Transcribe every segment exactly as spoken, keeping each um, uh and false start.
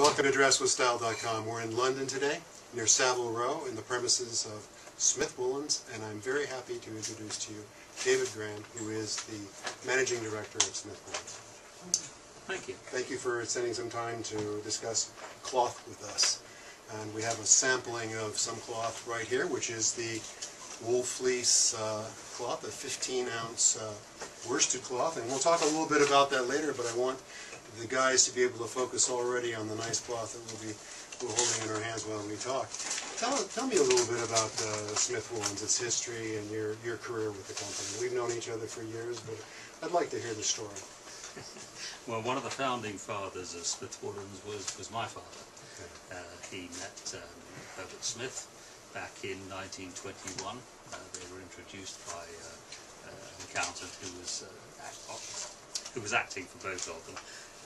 Welcome to Dress With Style dot com. We're in London today, near Savile Row, in the premises of Smith Woollens, and I'm very happy to introduce to you David Grant, who is the Managing Director of Smith Woollens. Thank you. Thank you for spending some time to discuss cloth with us. And we have a sampling of some cloth right here, which is the wool fleece uh, cloth, a fifteen ounce uh, worsted cloth, and we'll talk a little bit about that later, but I want the guys to be able to focus already on the nice cloth that we'll be we're holding in our hands while we talk. Tell, tell me a little bit about uh, Smith Woollens, its history, and your, your career with the company. We've known each other for years, but I'd like to hear the story. Well, one of the founding fathers of Smith Woollens was, was my father. Okay. Uh, he met um, Herbert Smith back in nineteen twenty-one. Uh, they were introduced by uh, an accountant who was, uh, act who was acting for both of them.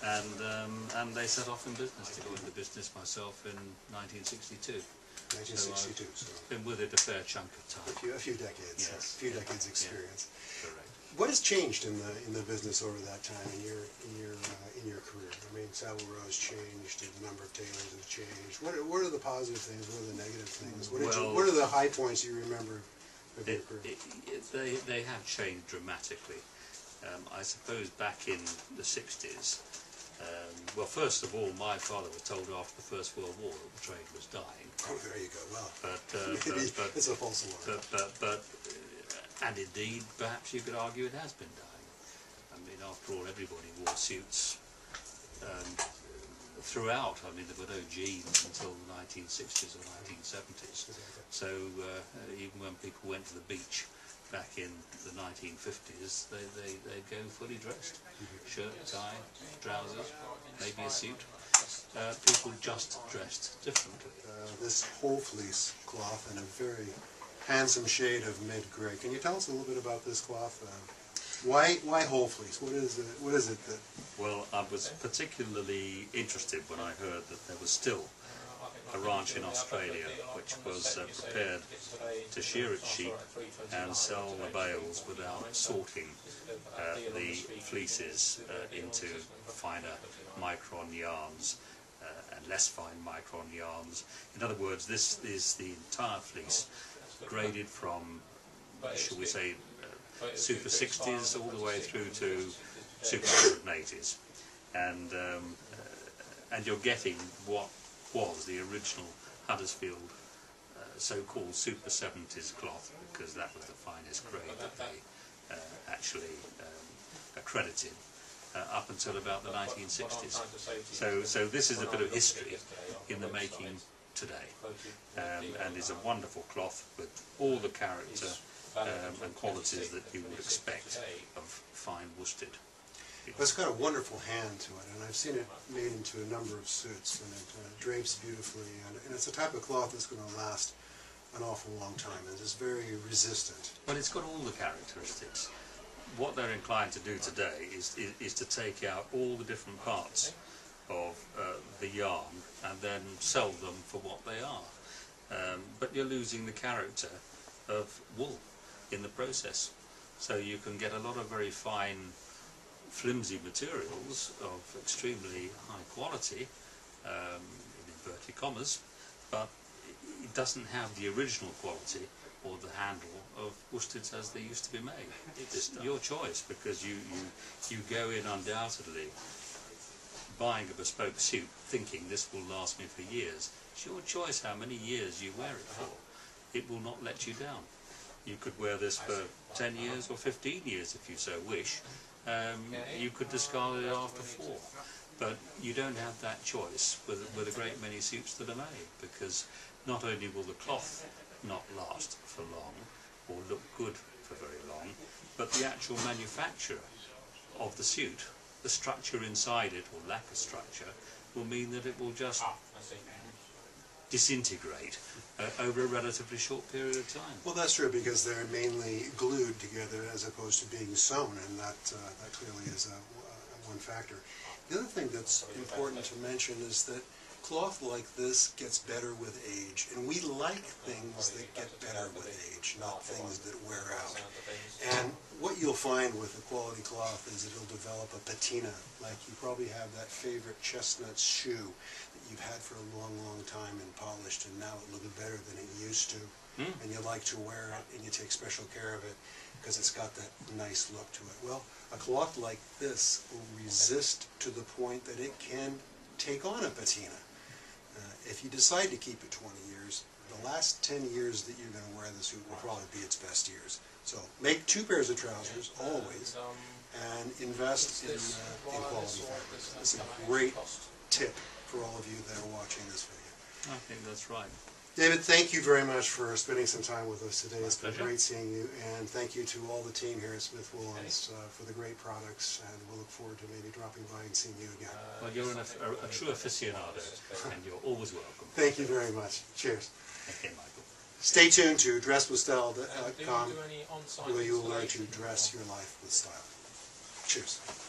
And, um, and they set off in business. I joined the business myself in nineteen sixty-two. nineteen sixty-two, so, so. Been with it a fair chunk of time. A few, a few decades. Yes. A few yeah. decades experience. Yeah. Correct. What has changed in the in the business over that time in your in your uh, in your career? I mean, Savile Row's changed. The number of tailors has changed. What are, what are the positive things? What are the negative things? What, well, you, what are the high points you remember of your it, career? It, it, they they have changed dramatically. Um, I suppose back in the sixties. Um, well, first of all, my father was told after the First World War that the trade was dying. Oh, there you go. Well, but, uh, but, but, it's a false alarm. But, but, but, and indeed, perhaps you could argue it has been dying. I mean, after all, everybody wore suits um, throughout. I mean, there were no jeans until the nineteen sixties or nineteen seventies. So uh, even when people went to the beach back in the nineteen fifties, they, they, they go fully dressed. Mm-hmm. Shirt, tie, trousers, maybe a suit. Uh, people just dressed differently. Uh, this whole fleece cloth in a very handsome shade of mid-grey. Can you tell us a little bit about this cloth? Uh, why, why whole fleece? What is it, what is it that... Well, I was particularly interested when I heard that there was still a ranch in Australia which was uh, prepared to shear its sheep and sell the bales without sorting uh, the fleeces uh, into finer micron yarns uh, and less fine micron yarns. In other words, this is the entire fleece graded from, shall we say, uh, super sixties all the way through to super one hundred eighties. And, um, uh, and you're getting what was the original Huddersfield uh, so-called Super seventies cloth, because that was the finest grade that they uh, actually um, accredited uh, up until about the nineteen sixties. So, so this is a bit of history in the making today, um, and is a wonderful cloth with all the character um, and qualities that you would expect of fine worsted. But it's got a wonderful hand to it, and I've seen it made into a number of suits, and it uh, drapes beautifully, and, and it's a type of cloth that's going to last an awful long time, and it's very resistant. But it's got all the characteristics. What they're inclined to do today is, is, is to take out all the different parts of uh, the yarn and then sell them for what they are. Um, but you're losing the character of wool in the process. So you can get a lot of very fine flimsy materials of extremely high quality, um, in inverted commas, but it doesn't have the original quality or the handle of worsteds as they used to be made. It's your choice, because you, you, you go in undoubtedly buying a bespoke suit thinking this will last me for years. It's your choice how many years you wear it for. It will not let you down. You could wear this for ten years or fifteen years if you so wish. Um, you could discard it after four, but you don't have that choice with, with a great many suits that are made, because not only will the cloth not last for long or look good for very long, but the actual manufacture of the suit, the structure inside it or lack of structure, will mean that it will just disintegrate uh, over a relatively short period of time. Well, that's true, because they're mainly glued together as opposed to being sewn, and that, uh, that clearly is a, uh, one factor. The other thing that's important to mention is that cloth like this gets better with age, and we like things that get better with age, not things that wear out. And what you'll find with a quality cloth is it'll develop a patina, like you probably have that favorite chestnut shoe that you you've had for a long, long time and polished, and now it looks better than it used to. Mm. And you like to wear it, and you take special care of it because it's got that nice look to it. Well, a cloth like this will resist to the point that it can take on a patina. Uh, if you decide to keep it twenty years, the last ten years that you're going to wear the suit will probably be its best years. So make two pairs of trousers, always, and invest in, uh, in quality fabrics. That's a great tip for all of you that are watching this video. I think that's right. David, thank you very much for spending some time with us today. It's been great seeing you, and thank you to all the team here at Smith Woollens uh, for the great products, and we'll look forward to maybe dropping by and seeing you again. Well, you're an, a, a true aficionado, and you're always welcome. Thank you very much. Cheers. Okay, Michael. Stay tuned to dress with style dot com, where you will learn to dress your life with style. Cheers.